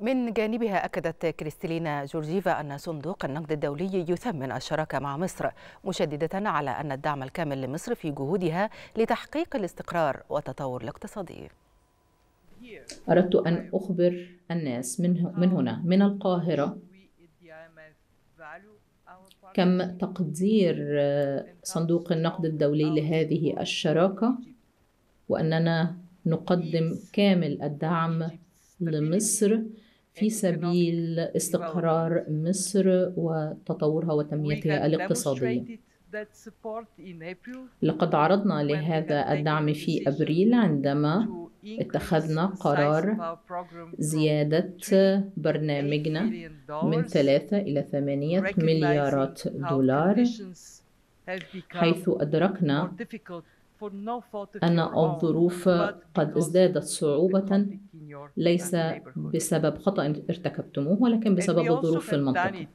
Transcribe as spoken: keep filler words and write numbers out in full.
من جانبها أكدت كريستيلينا جورجيفا أن صندوق النقد الدولي يثمن الشراكة مع مصر، مشددة على أن الدعم الكامل لمصر في جهودها لتحقيق الاستقرار والتطور الاقتصادي. أردت أن أخبر الناس من هنا من القاهرة كم تقدير صندوق النقد الدولي لهذه الشراكة، وأننا نقدم كامل الدعم لمصر في سبيل استقرار مصر وتطورها وتنميتها الاقتصادية. لقد عرضنا لهذا الدعم في أبريل عندما اتخذنا قرار زيادة برنامجنا من ثلاثة إلى ثمانية مليارات دولار، حيث أدركنا أن الظروف قد ازدادت صعوبة ليس بسبب خطأ ارتكبتموه ولكن بسبب الظروف في المنطقة.